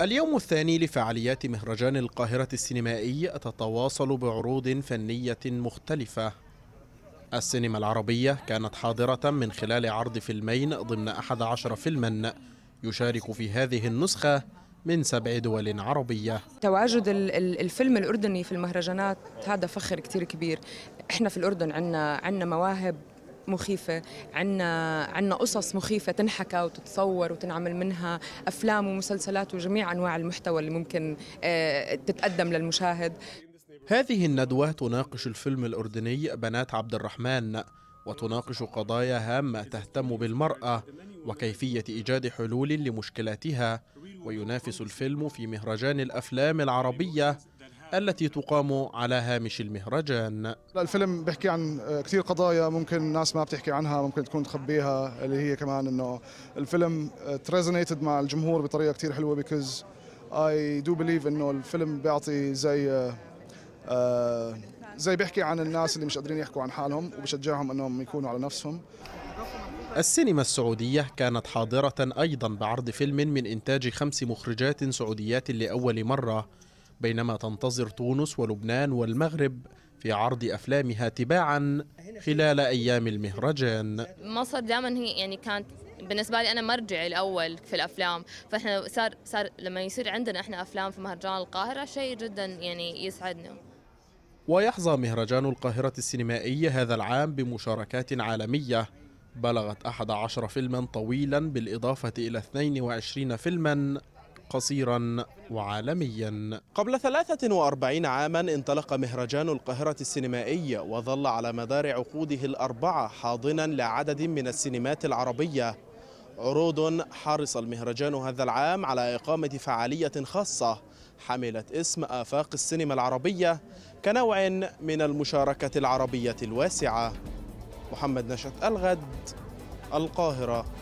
اليوم الثاني لفعاليات مهرجان القاهرة السينمائي تتواصل بعروض فنية مختلفة. السينما العربية كانت حاضرة من خلال عرض فيلمين ضمن 11 فيلما يشارك في هذه النسخة من 7 دول عربية. تواجد الفيلم الأردني في المهرجانات هذا فخر كتير كبير. احنا في الأردن عنا مواهب مخيفة، عنا قصص مخيفة تنحكى وتتصور وتنعمل منها أفلام ومسلسلات وجميع أنواع المحتوى اللي ممكن تتقدم للمشاهد. هذه الندوة تناقش الفيلم الأردني بنات عبد الرحمن، وتناقش قضايا هامة تهتم بالمرأة وكيفية إيجاد حلول لمشكلاتها، وينافس الفيلم في مهرجان الأفلام العربية التي تقام على هامش المهرجان. الفيلم بيحكي عن كثير قضايا ممكن الناس ما بتحكي عنها، ممكن تكون تخبيها، اللي هي كمان انه الفيلم تريزونيتد مع الجمهور بطريقه كثير حلوه، بيكوز اي دو بليف انه الفيلم بيعطي زي بيحكي عن الناس اللي مش قادرين يحكوا عن حالهم وبشجعهم انهم يكونوا على نفسهم. السينما السعودية كانت حاضرة ايضا بعرض فيلم من انتاج 5 مخرجات سعوديات لاول مرة، بينما تنتظر تونس ولبنان والمغرب في عرض أفلامها تباعاً خلال أيام المهرجان. مصر دائماً هي يعني كانت بالنسبة لي أنا مرجعي الأول في الأفلام، فإحنا صار لما يصير عندنا إحنا أفلام في مهرجان القاهرة شيء جداً يعني يسعدنا. ويحظى مهرجان القاهرة السينمائي هذا العام بمشاركات عالمية بلغت 11 فيلماً طويلاً، بالإضافة إلى 22 فيلماً قصيرا وعالميا. قبل 43 عاما انطلق مهرجان القاهرة السينمائي، وظل على مدار عقوده 4 حاضنا لعدد من السينمات العربية. عروض حرص المهرجان هذا العام على إقامة فعالية خاصة حملت اسم آفاق السينما العربية كنوع من المشاركة العربية الواسعة. محمد نشأت، الغد، القاهرة.